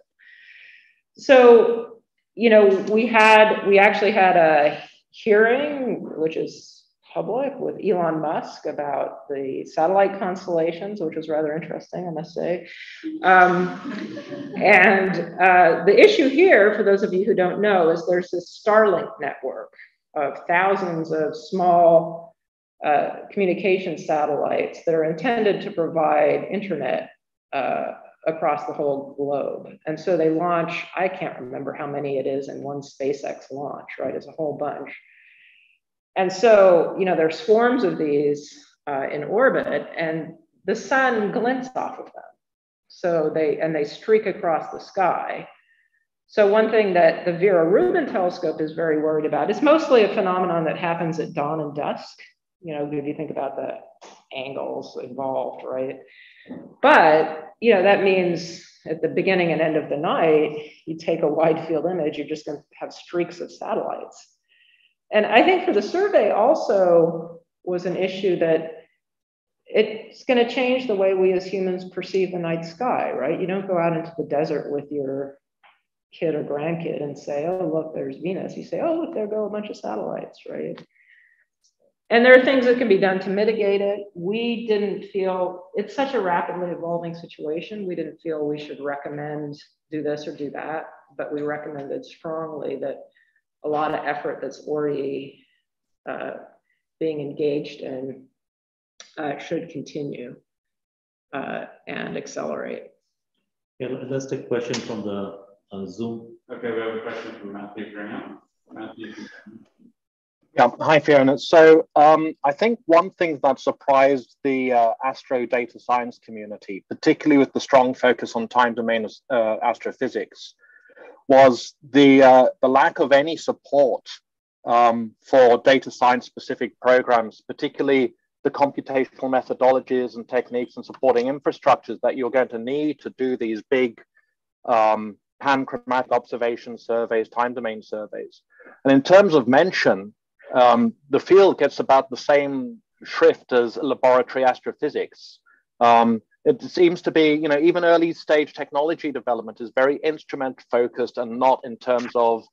So, we actually had a hearing, which is public, with Elon Musk about the satellite constellations, which was rather interesting, I must say. The issue here, for those of you who don't know, is there's this Starlink network of thousands of small communication satellites that are intended to provide internet across the whole globe. And so they launch, I can't remember how many it is in one SpaceX launch, right? It's a whole bunch. And so, there's swarms of these in orbit, and the sun glints off of them. So they streak across the sky. So one thing that the Vera Rubin telescope is very worried about, it's mostly a phenomenon that happens at dawn and dusk, if you think about the angles involved, right? But, that means at the beginning and end of the night, you take a wide field image, you're just going to have streaks of satellites. And I think for the survey also was an issue that it's going to change the way we as humans perceive the night sky, right? You don't go out into the desert with your kid or grandkid and say, oh, look, there's Venus. You say, oh, look, there go a bunch of satellites, right? And there are things that can be done to mitigate it. We didn't feel, it's such a rapidly evolving situation, we didn't feel we should recommend do this or do that, but we recommended strongly that a lot of effort that's already being engaged in should continue and accelerate. Yeah, let's take a question from the Zoom. Okay, we have a question from Matthew Graham. Matthew. Yeah, hi Fiona. So I think one thing that surprised the astro data science community, particularly with the strong focus on time domain astrophysics, was the lack of any support for data science specific programs, particularly the computational methodologies and techniques and supporting infrastructures that you're going to need to do these big panchromatic observation surveys, time domain surveys. And in terms of mention, the field gets about the same shrift as laboratory astrophysics. It seems to be, even early stage technology development is very instrument focused and not in terms of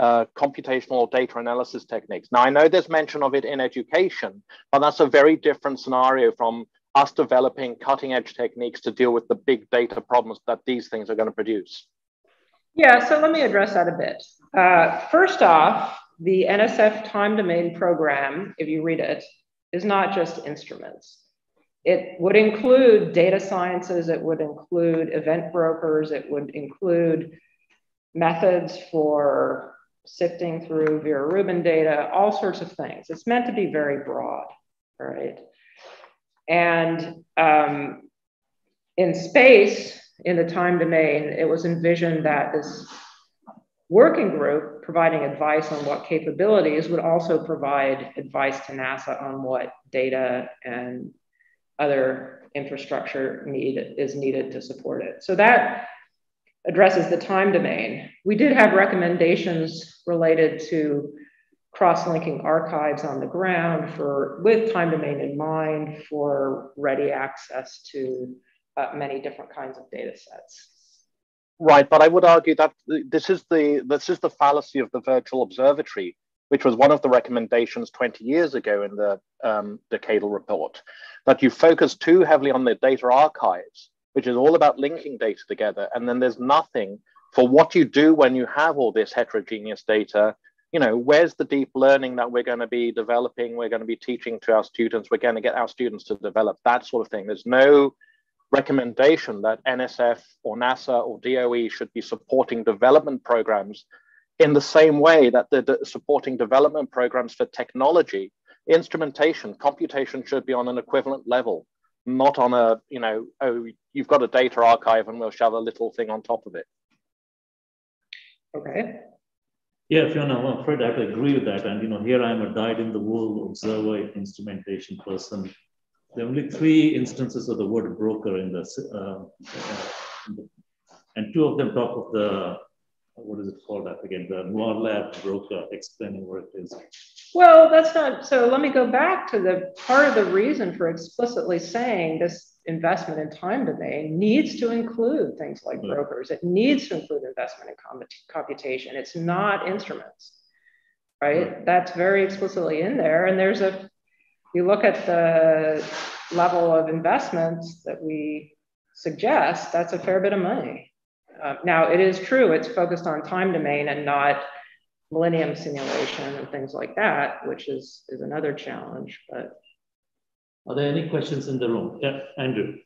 computational data analysis techniques. Now, I know there's mention of it in education, but that's a very different scenario from us developing cutting edge techniques to deal with the big data problems that these things are going to produce. Yeah, so let me address that a bit. First off, the NSF time domain program, if you read it, is not just instruments. It would include data sciences, it would include event brokers, it would include methods for sifting through Vera Rubin data, all sorts of things. It's meant to be very broad, right? And in space, in the time domain, it was envisioned that this working group providing advice on what capabilities would also provide advice to NASA on what data and other infrastructure is needed to support it. So that addresses the time domain. We did have recommendations related to cross-linking archives on the ground with time domain in mind for ready access to many different kinds of data sets. Right, but I would argue that this is the fallacy of the virtual observatory, which was one of the recommendations 20 years ago in the decadal report, that you focus too heavily on the data archives, which is all about linking data together. And then there's nothing for what you do when you have all this heterogeneous data. Where's the deep learning that we're going to be developing? We're going to be teaching to our students. We're going to get our students to develop that sort of thing. There's no recommendation that NSF or NASA or DOE should be supporting development programs in the same way that they're supporting development programs for technology. Instrumentation, computation should be on an equivalent level, not on a, oh, you've got a data archive and we'll shove a little thing on top of it. Okay. Yeah, Fiona, I'm afraid I could agree with that. And, here I am a dyed-in-the-wool observer instrumentation person. There are only three instances of the word broker in the And two of them talk of the, what is it called up again, the Moore lab broker, explaining where it is. Well, that's not, so let me go back to the part of the reason for explicitly saying this investment in time today needs to include things like brokers. It needs to include investment in computation. It's not instruments, right? That's very explicitly in there. And there's a, you look at the level of investments that we suggest, that's a fair bit of money. Now, it is true, it's focused on time domain and not millennium simulation and things like that, which is another challenge. But are there any questions in the room? Yeah, Andrew.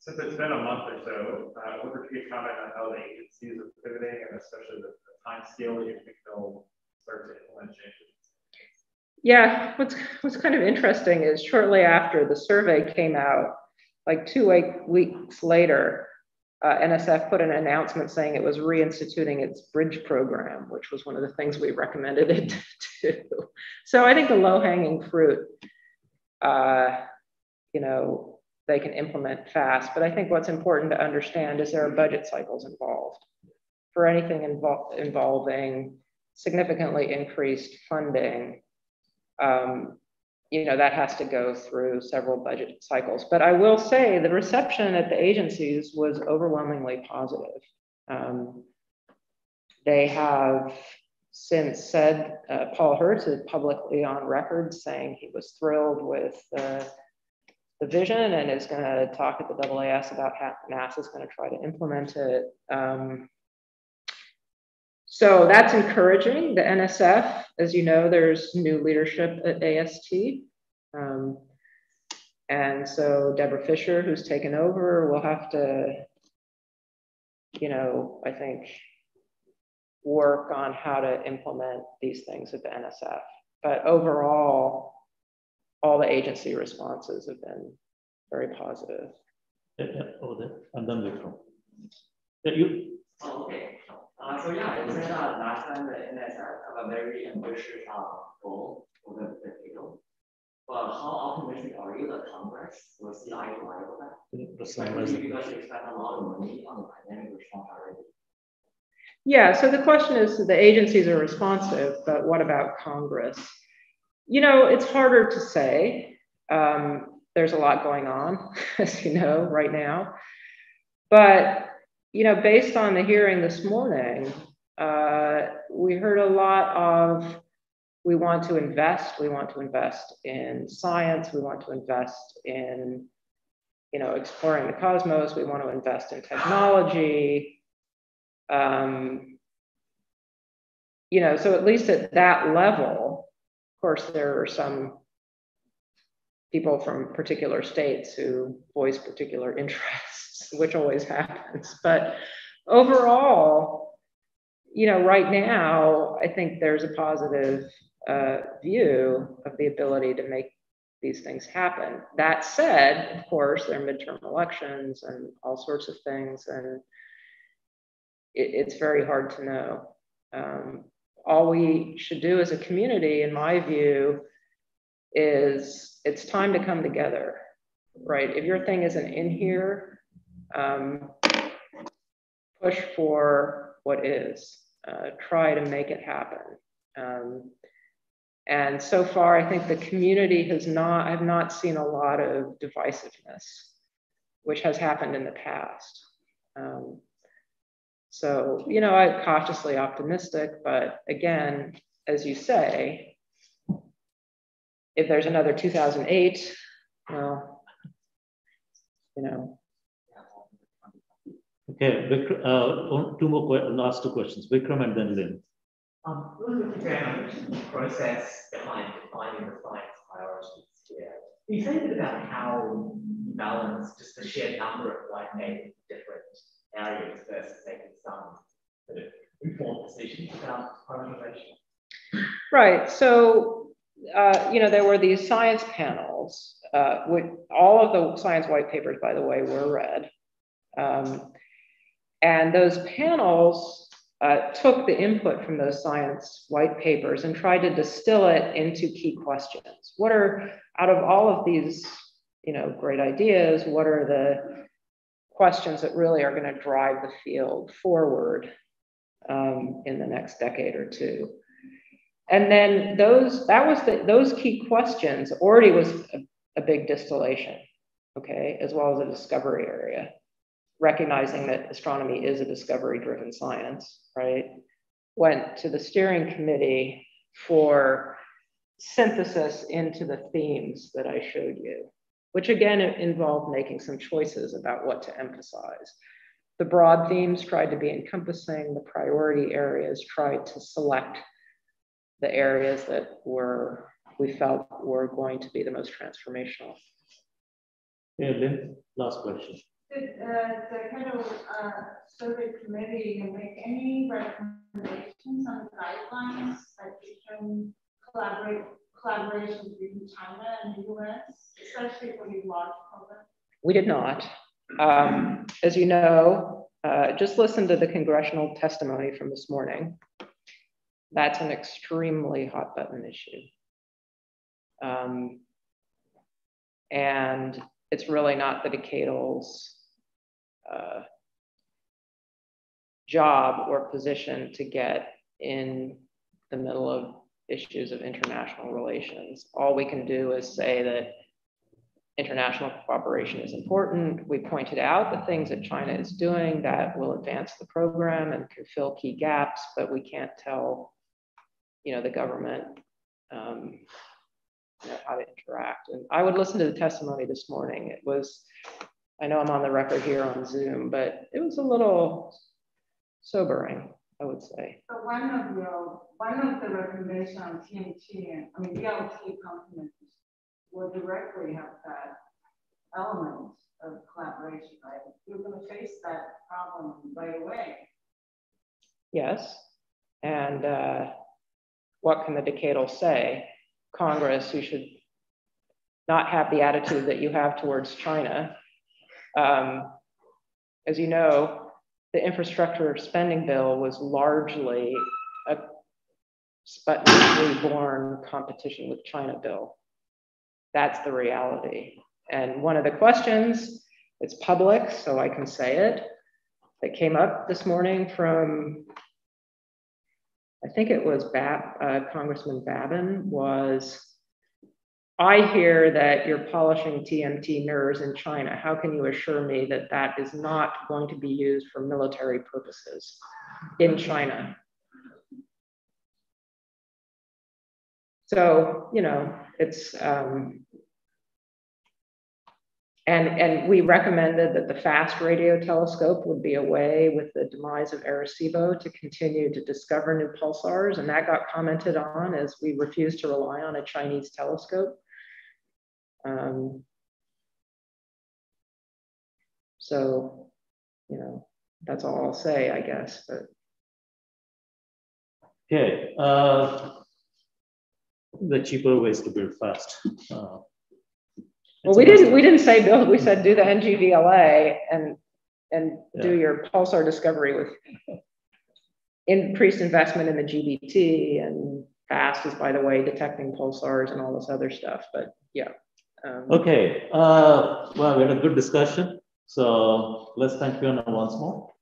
Since it's been a month or so, I wonder if you could comment on how the agencies are pivoting, and especially the time scale that you think they'll start to implement changes. Yeah, what's kind of interesting is shortly after the survey came out, like 2 weeks later, NSF put an announcement saying it was reinstituting its bridge program, which was one of the things we recommended it to. So I think the low-hanging fruit, you know, they can implement fast, but I think what's important to understand is there are budget cycles involved for anything involving significantly increased funding. You know, that has to go through several budget cycles. But I will say the reception at the agencies was overwhelmingly positive. They have since said, Paul Hertz is publicly on record saying he was thrilled with the vision and is going to talk at the AAS about how NASA is going to try to implement it. So that's encouraging. The NSF, as you know, there's new leadership at AST. And so Deborah Fisher, who's taken over, will have to, you know, I think, work on how to implement these things at the NSF. But overall, all the agency responses have been very positive. I'm done with you. Okay. So yeah, you said last time the NSF have a very ambitious goal for the field. But how optimistic are you that Congress will see eye to eye with that? Especially because you spend a lot of money on the pandemic response already. Yeah, so the question is, the agencies are responsive, but what about Congress? You know, it's harder to say. There's a lot going on, as you know, right now. But you know, based on the hearing this morning, we heard a lot of, we want to invest in science, we want to invest in, you know, exploring the cosmos, we want to invest in technology. You know, so at least at that level, of course, there are some people from particular states who voice particular interests, which always happens. But overall, you know, right now, I think there's a positive view of the ability to make these things happen. That said, of course, there are midterm elections and all sorts of things, and it's very hard to know. All we should do as a community, in my view, is it's time to come together, right? If your thing isn't in here, push for what is, try to make it happen. And so far, I think the community has not, I've not seen a lot of divisiveness, which has happened in the past. So, you know, I'm cautiously optimistic, but again, as you say, if there's another 2008, well, you know. Okay, last two questions, Wickram and then Lynn. What is the ground process behind defining the science priorities here? You say a bit about how you balance just the sheer number of like-minded different areas versus making some sort of informed decisions about prioritization. Right. So, you know, there were these science panels. With all of the science white papers, by the way, were read. And those panels took the input from those science white papers and tried to distill it into key questions. What are, out of all of these, you know, great ideas, what are the questions that really are going to drive the field forward in the next decade or two. And then those key questions already was a big distillation, okay, as well as a discovery area, recognizing that astronomy is a discovery-driven science, right? Went to the steering committee for synthesis into the themes that I showed you, which again involved making some choices about what to emphasize. The broad themes tried to be encompassing, the priority areas tried to select the areas that were, we felt were going to be the most transformational. Yeah, Lynn, last question. Did the head of survey committee make any recommendations on guidelines that between collaboration between China and the US, especially for the large program? We did not. As you know, just listen to the congressional testimony from this morning. That's an extremely hot button issue. And it's really not the decadal's job or position to get in the middle of issues of international relations. All we can do is say that international cooperation is important. We pointed out the things that China is doing that will advance the program and can fill key gaps, but we can't tell, you know, the government how to interact. And I would listen to the testimony this morning. It was, I know I'm on the record here on Zoom, but it was a little sobering, I would say. So one of the recommendations on TMT, I mean, VLT companies will directly have that element of collaboration, right? You're going to face that problem right away. Yes. And what can the decadal say? Congress, you should not have the attitude that you have towards China. As you know, the infrastructure spending bill was largely a Sputnik-born competition with China bill. That's the reality. And one of the questions, it's public, so I can say it, that came up this morning from, I think it was Congressman Babin, was, I hear that you're polishing TMT mirrors in China. How can you assure me that that is not going to be used for military purposes in China? So, you know, it's, and we recommended that the FAST radio telescope would be a way with the demise of Arecibo to continue to discover new pulsars. And that got commented on as we refused to rely on a Chinese telescope. So, you know, that's all I'll say, I guess. But. Okay. The cheaper ways to build fast. Well, we didn't say build. We said do the NGVLA and yeah, do your pulsar discovery with increased investment in the GBT, and FAST is, by the way, detecting pulsars and all this other stuff. But yeah. Okay. Well, we had a good discussion. So let's thank Fiona once more.